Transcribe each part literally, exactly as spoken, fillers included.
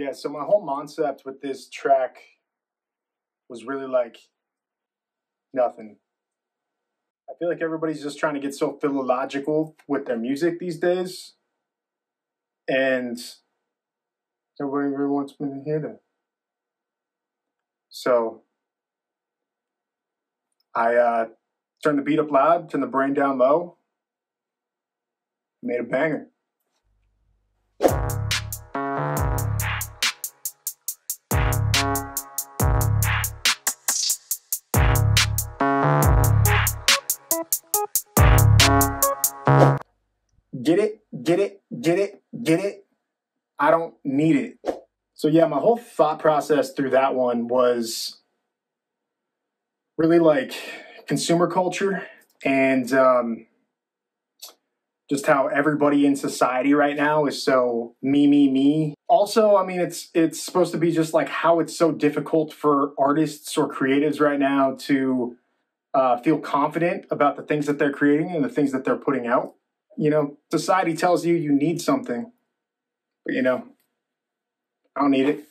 Yeah, so my whole concept with this track was really like nothing. I feel like everybody's just trying to get so philological with their music these days. And nobody really wants me to hear that. So I uh, turned the beat up loud, turned the brain down low, made a banger. Get it, get it, get it, get it. I don't need it. So yeah, my whole thought process through that one was really like consumer culture and um, just how everybody in society right now is so me, me, me. Also, I mean, it's it's supposed to be just like how it's so difficult for artists or creatives right now to uh, feel confident about the things that they're creating and the things that they're putting out. You know, society tells you you need something, but you know, I don't need it.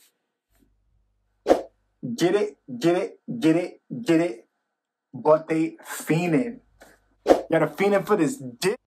Get it, get it, get it, get it, but they fiendin'. Gotta fiendin' for this dick.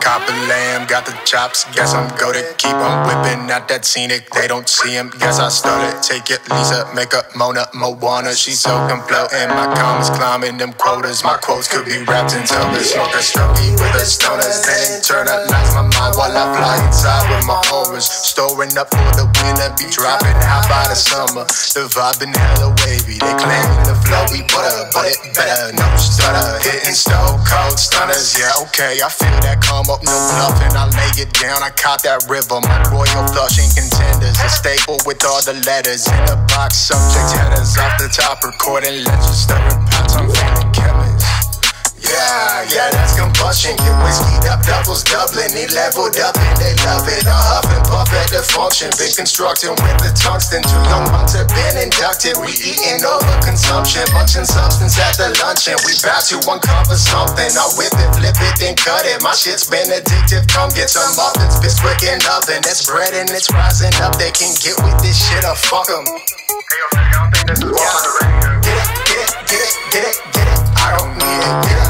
Cop a lamb, got the chops, guess I'm goaded. Keep on whipping at that scenic, they don't see him, guess I stole it. Take it, Lisa, make up Mona, Moana. She's so complete, and my commas climbing them quotas. My quotes could be wrapped in tumbers. Smoke a stogie with a stoners, then internalize my mind while I fly inside with my auras. Storing up for the winter, be dropping out by the summer. The vibe been hella wavy, they claiming the flow we butter, but it better, no stutter. Hitting stone cold stunners, yeah, okay, I feel that come up, no bluffing, I lay it down, I cop that river. My royal flushing contenders, a staple with all the letters in the box, subject headers off the top, recording legends, stirring pots, I'm feeling chemist. Yeah, yeah, that's combustion. Get whiskeyed up, doubles doubling, he leveled up and they love it. I huff and puff at the function, been constructing with the tungsten. Too long months have been inducted, we eating over consumption, punching substance at the luncheon. We bout to uncover something, I'll whip it, flip it, then cut it. My shit's been addictive, come get some muffins. Bisquick and oven, it's bread and it's rising up. They can get with this shit or fuck em. Hey, I don't think this is yeah. On the radio. Get it, get it, get it, get it, get it, I don't need it, get it.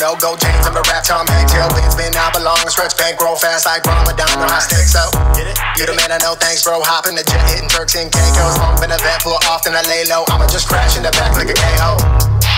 No go James, I'm a rap Tom Hanks. Hell, it's been I belong. Stretch bank, grow fast like Ramadan when I stick so. You the man I know, thanks bro. Hopping the jet, hitting jerks and Keikos. Long been a vet, pull often I lay low. I'ma just crash in the back like a K O.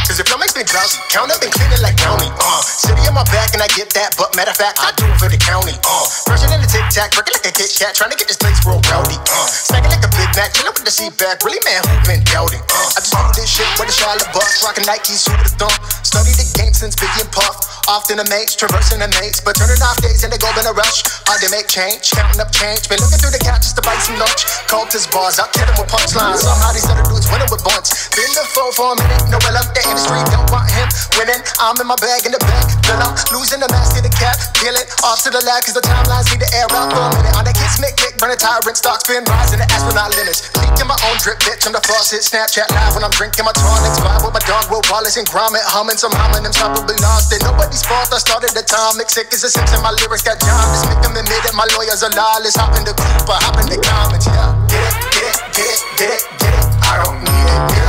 Cause if flow makes me drowsy, count up and clean it like county. Uh, city on my back and I get that, but matter of fact, I do it for the county. Uh, pressure in the tic tac, working like a Kit Kat, trying to get this place real rowdy. Uh, smacking like a Big Mac, chilling with the seat back. Really man, who been doubting? Uh, I just do this shit with a shot of bucks, rocking Nike, suit with a thump. Study the game since Biggie and Puff. Often a mates, traversing the mates, but turning off days and they go in a rush. Hard to make change, counting up change. Been looking through the couches to buy some lunch. Cultist bars, I kill them with punchlines. Somehow these other dudes winning with bunts. Been the foe for a minute, no well up the industry. Don't want him winning, I'm in my bag in the back. Then I'm losing the mask to the cap. Dealing off to the lab, cause the timelines need to air out for a minute. On the kids make kick, burning tyrant stocks, been rising to astronaut limits. Leaking my own drip, bitch, I'm the faucet. Snapchat live when I'm drinking my tonics. Vibe with my dog, with Wallace and Gromit. Humming some humming, them probably lost it. Nobody's fault, I started atomic. Sick as a Simpson, my lyrics got John. Just make them admit that my lawyers are lawless. Hop in the group, I hop in the comments, yeah. Get it, get it, get it, get it, get it. I don't need it, get it.